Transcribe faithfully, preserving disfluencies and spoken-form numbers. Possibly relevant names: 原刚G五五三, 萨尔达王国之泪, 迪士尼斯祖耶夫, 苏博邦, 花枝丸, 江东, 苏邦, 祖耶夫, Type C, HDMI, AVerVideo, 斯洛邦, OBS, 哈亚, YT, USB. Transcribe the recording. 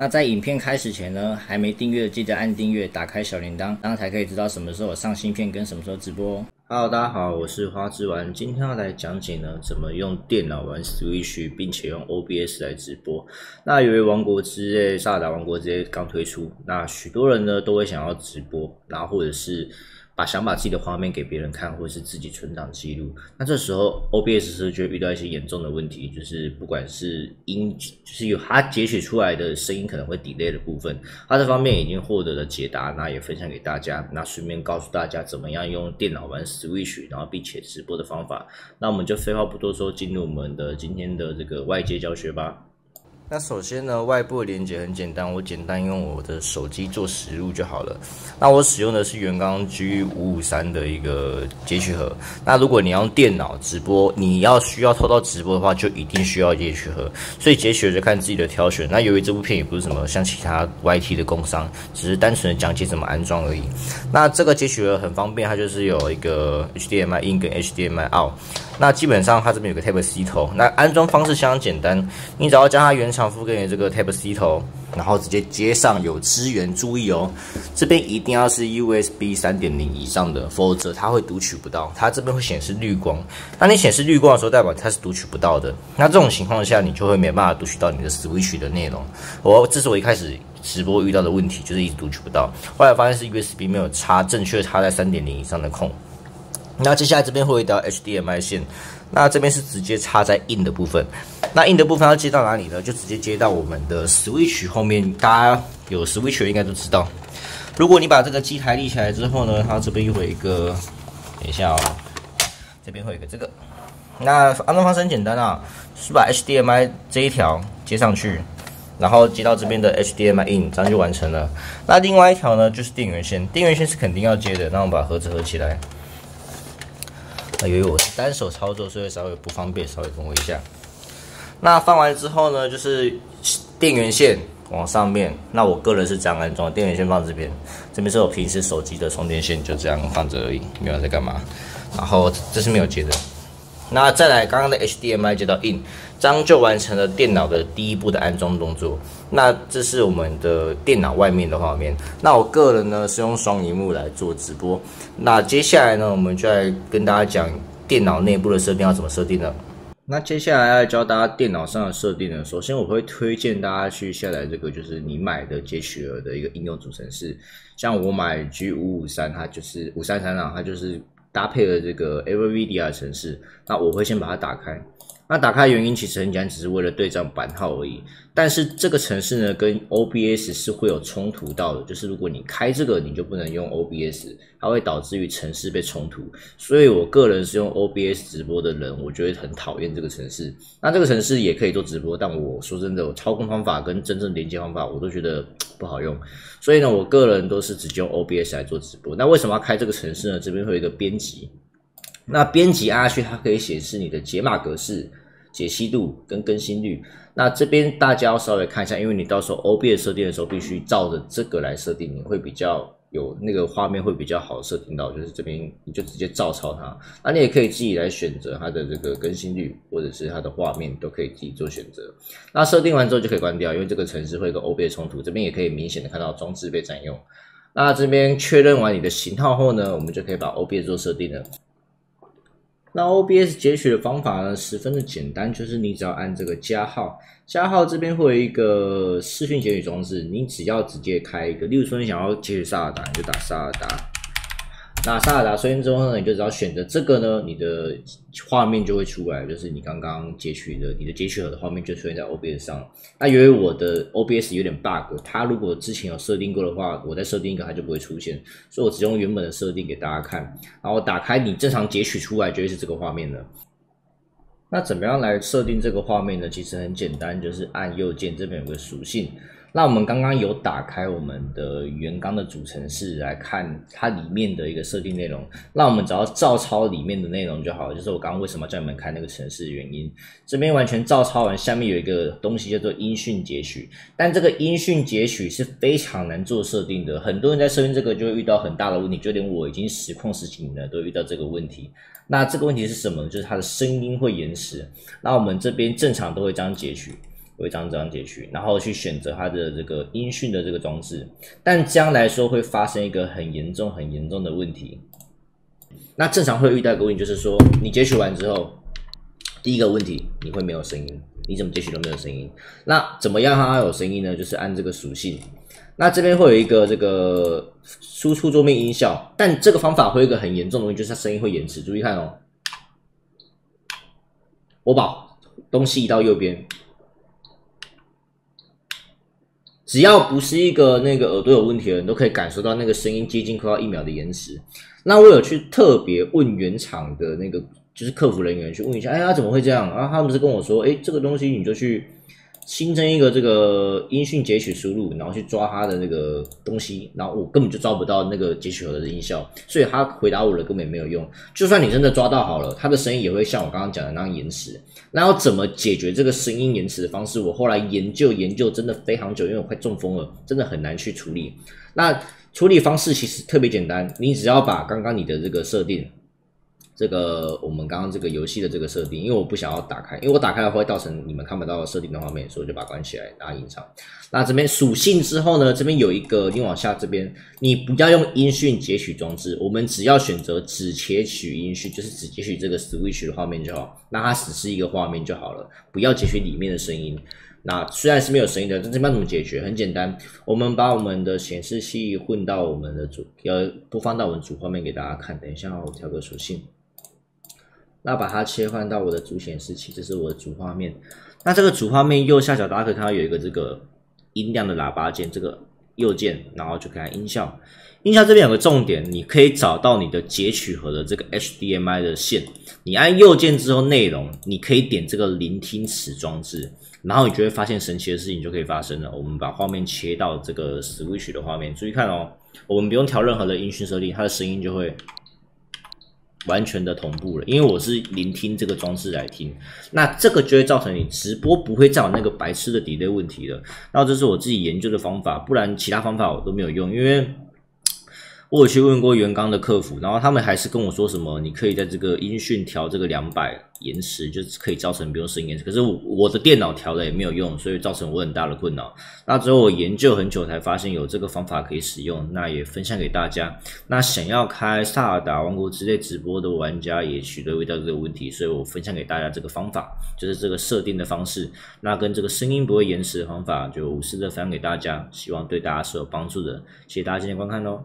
那在影片开始前呢，还没订阅的记得按订阅，打开小铃铛，这样才可以知道什么时候上新片跟什么时候直播哦。Hello， 大家好，我是花枝丸，今天要来讲解呢，怎么用电脑玩 Switch， 并且用 O B S 来直播。那由于《王国之泪》《萨尔达王国之泪》刚推出，那许多人呢都会想要直播，然后或者是把想把自己的画面给别人看，或者是自己存档记录。那这时候 O B S 是就会遇到一些严重的问题，就是不管是音，就是有它截取出来的声音可能会 delay 的部分，它这方面已经获得了解答，那也分享给大家，那顺便告诉大家怎么样用电脑玩 Switch， 然后并且直播的方法。那我们就废话不多说，进入我们的今天的这个外接教学吧。那首先呢，外部的连接很简单，我简单用我的手机做实录就好了。那我使用的是原刚 G 五五三 的一个截取盒。那如果你要用电脑直播，你要需要透到直播的话，就一定需要截取盒。所以截取盒就看自己的挑选。那由于这部片也不是什么像其他 Y T 的工商，只是单纯的讲解怎么安装而已。那这个截取盒很方便，它就是有一个 H D M I in 跟 H D M I out。那基本上它这边有个 Type C 头，那安装方式相当简单，你只要将它原厂附给你这个 Type C 头，然后直接接上有支援。注意哦，这边一定要是 U S B 三点零 以上的，否则它会读取不到。它这边会显示绿光，当你显示绿光的时候，代表它是读取不到的。那这种情况下，你就会没办法读取到你的 Switch 的内容。我这是我一开始直播遇到的问题，就是一直读取不到，后来发现是 U S B 没有插正确插在 三点零 以上的孔。那接下来这边会有一条 H D M I 线，那这边是直接插在in的部分。那in的部分要接到哪里呢？就直接接到我们的 Switch 后面，大家有 Switch 应该都知道。如果你把这个机台立起来之后呢，它这边又会有一个，等一下哦，这边会有一个这个。那安装方式很简单啊，是把 H D M I 这一条接上去，然后接到这边的 H D M I in， 这样就完成了。那另外一条呢就是电源线，电源线是肯定要接的。那我们把盒子合起来。那由于我是单手操作，所以稍微不方便，稍微等我一下。那放完之后呢，就是电源线往上面。那我个人是这样安装，电源线放这边，这边是我平时手机的充电线，就这样放着而已，没有在干嘛。然后这是没有接的。那再来刚刚的 H D M I 接到 in， 这样就完成了电脑的第一步的安装动作。那这是我们的电脑外面的画面。那我个人呢是用双萤幕来做直播。那接下来呢，我们就来跟大家讲电脑内部的设定要怎么设定呢？那接下来要教大家电脑上的设定呢，首先我会推荐大家去下载这个就是你买的截取盒的一个应用组程式，像我买 G 五五三，它就是五三三啊，它就是搭配了这个 AVerVideo 的程式。那我会先把它打开。那打开的原因其实很简单，只是为了对照版号而已。但是这个程式呢，跟 O B S 是会有冲突到的，就是如果你开这个，你就不能用 O B S， 它会导致于程式被冲突。所以我个人是用 O B S 直播的人，我觉得很讨厌这个程式。那这个程式也可以做直播，但我说真的，我操控方法跟真正连接方法，我都觉得不好用。所以呢，我个人都是直接用 O B S 来做直播。那为什么要开这个程式呢？这边会有一个编辑。那编辑按下去，它可以显示你的解码格式、解析度跟更新率。那这边大家要稍微看一下，因为你到时候 O B S 设定的时候，必须照着这个来设定，你会比较有那个画面会比较好设定到，就是这边你就直接照抄它。那你也可以自己来选择它的这个更新率，或者是它的画面都可以自己做选择。那设定完之后就可以关掉，因为这个程式会跟 O B S 冲突。这边也可以明显的看到装置被占用。那这边确认完你的型号后呢，我们就可以把 O B S 做设定了。那 O B S 截取的方法呢，十分的简单，就是你只要按这个加号，加号这边会有一个视讯截取装置，你只要直接开一个，例如说你想要截取萨尔达，你就打萨尔达，打萨尔达收音之后呢，你就只要选择这个呢，你的画面就会出来，就是你刚刚截取的，你的截取盒的画面就出现在 O B S 上。那由于我的 O B S 有点 bug， 它如果之前有设定过的话，我再设定一个它就不会出现，所以我只用原本的设定给大家看，然后打开你正常截取出来就会是这个画面了。那怎么样来设定这个画面呢？其实很简单，就是按右键这边有个属性。那我们刚刚有打开我们的原刚的主程式来看它里面的一个设定内容，那我们只要照抄里面的内容就好了，就是我刚刚为什么叫你们开那个程式的原因。这边完全照抄完，下面有一个东西叫做音讯截取，但这个音讯截取是非常难做设定的，很多人在设定这个就会遇到很大的问题，就连我已经实况十几年了都遇到这个问题。那这个问题是什么？就是它的声音会延迟。那我们这边正常都会这样截取。有一张章节区，然后去选择它的这个音讯的这个装置。但将来说会发生一个很严重、很严重的问题。那正常会遇到一个问题，就是说你截取完之后，第一个问题你会没有声音，你怎么截取都没有声音。那怎么样让它有声音呢？就是按这个属性。 那这边会有一个这个输出桌面音效，但这个方法会有一个很严重的问题，就是它声音会延迟。注意看哦，我把东西移到右边，只要不是一个那个耳朵有问题的人，都可以感受到那个声音接近快要一秒的延迟。那我有去特别问原厂的那个就是客服人员去问一下，哎呀怎么会这样？然后他们是跟我说，哎这个东西你就去。 新增一个这个音讯截取输入，然后去抓它的那个东西，然后我根本就抓不到那个截取盒的音效，所以他回答我的根本也没有用。就算你真的抓到好了，它的声音也会像我刚刚讲的那样延迟。那要怎么解决这个声音延迟的方式？我后来研究研究，真的非常久，因为我快中风了，真的很难去处理。那处理方式其实特别简单，你只要把刚刚你的这个设定。 这个我们刚刚这个游戏的这个设定，因为我不想要打开，因为我打开的话会造成你们看不到设定的画面，所以我就把它关起来，然后隐藏。那这边属性之后呢，这边有一个，你往下这边，你不要用音讯截取装置，我们只要选择只截取音讯，就是只截取这个 Switch 的画面就好，那它只是一个画面就好了，不要截取里面的声音。那虽然是没有声音的，但这边怎么解决？很简单，我们把我们的显示器混到我们的主，呃，播放到我们主画面给大家看。等一下我调个属性。 那把它切换到我的主显示器，这是我的主画面。那这个主画面右下角大家可以看到有一个这个音量的喇叭键，这个右键，然后就给它音效。音效这边有个重点，你可以找到你的截取盒的这个 H D M I 的线，你按右键之后内容，你可以点这个聆听此装置，然后你就会发现神奇的事情就可以发生了。我们把画面切到这个 Switch 的画面，注意看哦，我们不用调任何的音讯设定，它的声音就会。 完全的同步了，因为我是聆听这个装置来听，那这个就会造成你直播不会再有那个白痴的 delay 问题了。那这是我自己研究的方法，不然其他方法我都没有用，因为我有去问过元刚的客服，然后他们还是跟我说什么，你可以在这个音讯调这个两百延迟，就是可以造成不用声音延迟。可是我我的电脑调了也没有用，所以造成我很大的困扰。那之后我研究很久才发现有这个方法可以使用，那也分享给大家。那想要开萨尔达王国之类直播的玩家也许都会遇到这个问题，所以我分享给大家这个方法，就是这个设定的方式，那跟这个声音不会延迟的方法，就无私的分享给大家，希望对大家是有帮助的。谢谢大家今天观看哦。